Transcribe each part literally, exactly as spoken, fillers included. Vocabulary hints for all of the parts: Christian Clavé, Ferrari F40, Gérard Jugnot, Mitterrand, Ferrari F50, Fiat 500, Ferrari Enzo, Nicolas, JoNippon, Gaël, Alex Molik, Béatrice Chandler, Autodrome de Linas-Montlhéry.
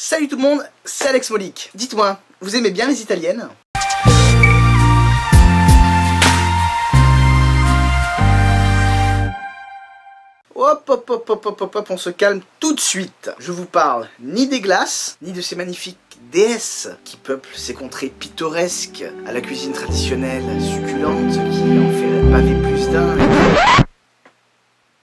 Salut tout le monde, c'est Alex Molik. Dites-moi, vous aimez bien les italiennes? Hop hop hop hop hop hop hop, on se calme tout de suite. Je vous parle ni des glaces, ni de ces magnifiques déesses qui peuplent ces contrées pittoresques à la cuisine traditionnelle succulente qui en fait pavé plus d'un.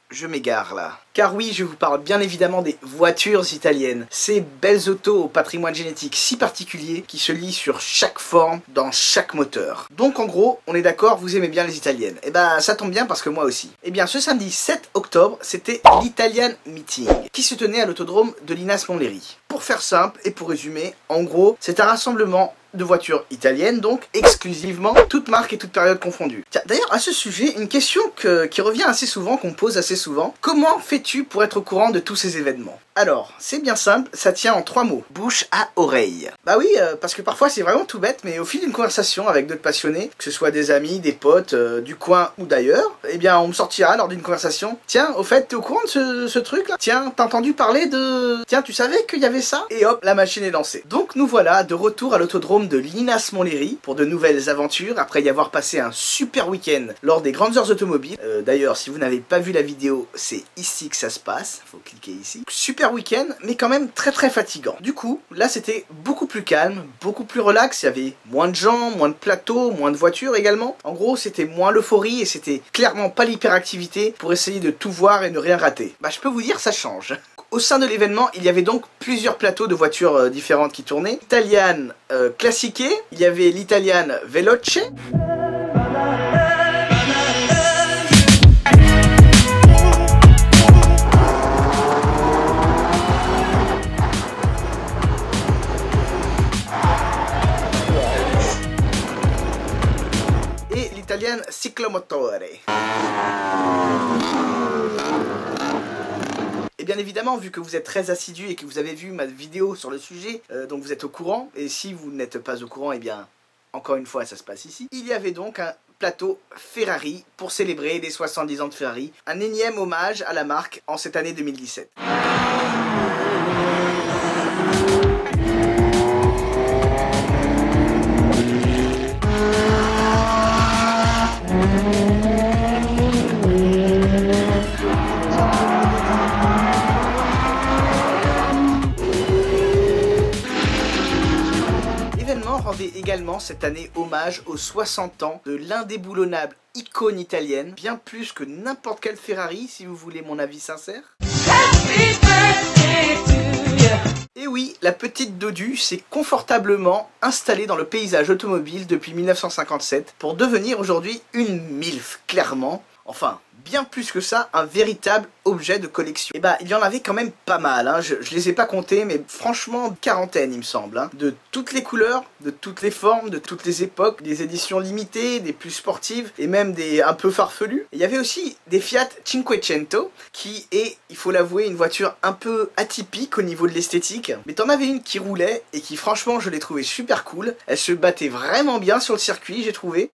Je m'égare là. Car oui, je vous parle bien évidemment des voitures italiennes. Ces belles autos au patrimoine génétique si particulier qui se lie sur chaque forme, dans chaque moteur. Donc en gros, on est d'accord, vous aimez bien les italiennes. Et bah ça tombe bien parce que moi aussi. Et bien ce samedi sept octobre, c'était l'Italian Meeting qui se tenait à l'autodrome de Linas-Montlhéry. Pour faire simple et pour résumer, en gros, c'est un rassemblement de voitures italiennes, donc exclusivement toutes marques et toutes périodes confondues. Tiens, d'ailleurs à ce sujet, une question que, qui revient assez souvent, qu'on pose assez souvent, comment fais-tu pour être au courant de tous ces événements? Alors, c'est bien simple, ça tient en trois mots, bouche à oreille. Bah oui, euh, parce que parfois c'est vraiment tout bête, mais au fil d'une conversation avec d'autres passionnés, que ce soit des amis, des potes, euh, du coin ou d'ailleurs, eh bien on me sortira lors d'une conversation, tiens, au fait, t'es au courant de ce, ce truc là? Tiens, t'as entendu parler de... Tiens, tu savais qu'il y avait ça? Et hop, la machine est lancée. Donc nous voilà de retour à l'autodrome de Linas-Montlhéry pour de nouvelles aventures après y avoir passé un super week-end lors des grandes heures automobiles. Euh, D'ailleurs, si vous n'avez pas vu la vidéo, c'est ici que ça se passe. Faut cliquer ici. Super week-end, mais quand même très très fatigant. Du coup, là c'était beaucoup plus calme, beaucoup plus relax. Il y avait moins de gens, moins de plateaux, moins de voitures également. En gros, c'était moins l'euphorie et c'était clairement pas l'hyperactivité pour essayer de tout voir et ne rien rater. Bah, je peux vous dire, ça change. Au sein de l'événement, il y avait donc plusieurs plateaux de voitures différentes qui tournaient. L'Italian euh, Classique, il y avait l'Italian Veloce. Et l'Italian Ciclomotore. Bien évidemment, vu que vous êtes très assidu et que vous avez vu ma vidéo sur le sujet, euh, donc vous êtes au courant, et si vous n'êtes pas au courant, et eh bien, encore une fois, ça se passe ici. Il y avait donc un plateau Ferrari pour célébrer les soixante-dix ans de Ferrari, un énième hommage à la marque en cette année deux mille dix-sept. Rendez également cette année hommage aux soixante ans de l'indéboulonnable icône italienne, bien plus que n'importe quel Ferrari, si vous voulez mon avis sincère. Et oui, la petite Dodu s'est confortablement installée dans le paysage automobile depuis mille neuf cent cinquante-sept pour devenir aujourd'hui une MILF, clairement. Enfin, bien plus que ça, un véritable objet de collection. Et bah, il y en avait quand même pas mal, hein. je, je les ai pas comptés, mais franchement, quarantaine il me semble, hein. De toutes les couleurs, de toutes les formes, de toutes les époques, des éditions limitées, des plus sportives, et même des un peu farfelues. Il y avait aussi des Fiat cinq cents, qui est, il faut l'avouer, une voiture un peu atypique au niveau de l'esthétique, mais t'en avais une qui roulait, et qui franchement, je l'ai trouvée super cool, elle se battait vraiment bien sur le circuit, j'ai trouvé.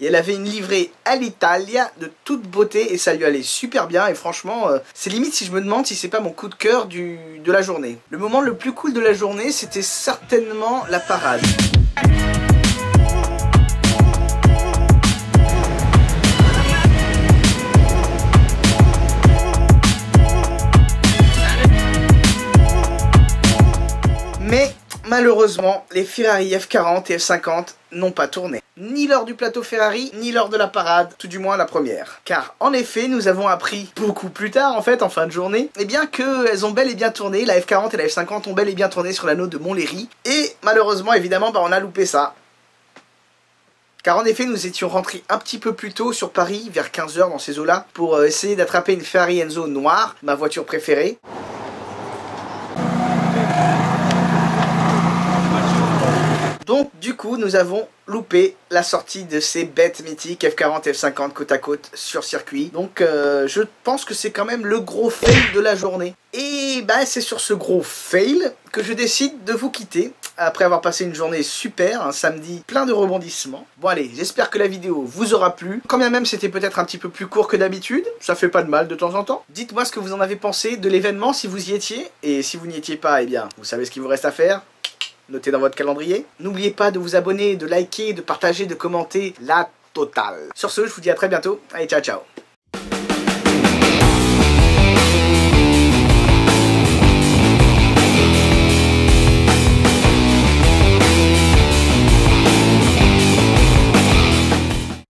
Et elle avait une livrée à l'Italia de toute beauté et ça lui allait super bien et franchement euh, c'est limite si je me demande si c'est pas mon coup de cœur du, de la journée. Le moment le plus cool de la journée, c'était certainement la parade. Mais malheureusement, les Ferrari F quarante et F cinquante n'ont pas tourné. Ni lors du plateau Ferrari, ni lors de la parade, tout du moins la première. Car en effet, nous avons appris beaucoup plus tard en fait, en fin de journée, et eh bien qu'elles ont bel et bien tourné, la F quarante et la F cinquante ont bel et bien tourné sur l'anneau de Montlhéry, et malheureusement évidemment bah, on a loupé ça. Car en effet, nous étions rentrés un petit peu plus tôt sur Paris, vers quinze heures dans ces eaux-là, pour essayer d'attraper une Ferrari Enzo noire, ma voiture préférée. Donc du coup nous avons loupé la sortie de ces bêtes mythiques F quarante F cinquante côte à côte sur circuit. Donc euh, je pense que c'est quand même le gros fail de la journée. Et bah c'est sur ce gros fail que je décide de vous quitter. Après avoir passé une journée super, un samedi plein de rebondissements. Bon allez, j'espère que la vidéo vous aura plu. Quand bien même c'était peut-être un petit peu plus court que d'habitude, ça fait pas de mal de temps en temps. Dites-moi ce que vous en avez pensé de l'événement si vous y étiez. Et si vous n'y étiez pas, eh bien, vous savez ce qu'il vous reste à faire. Notez dans votre calendrier. N'oubliez pas de vous abonner, de liker, de partager, de commenter. La totale. Sur ce, je vous dis à très bientôt. Allez, ciao, ciao.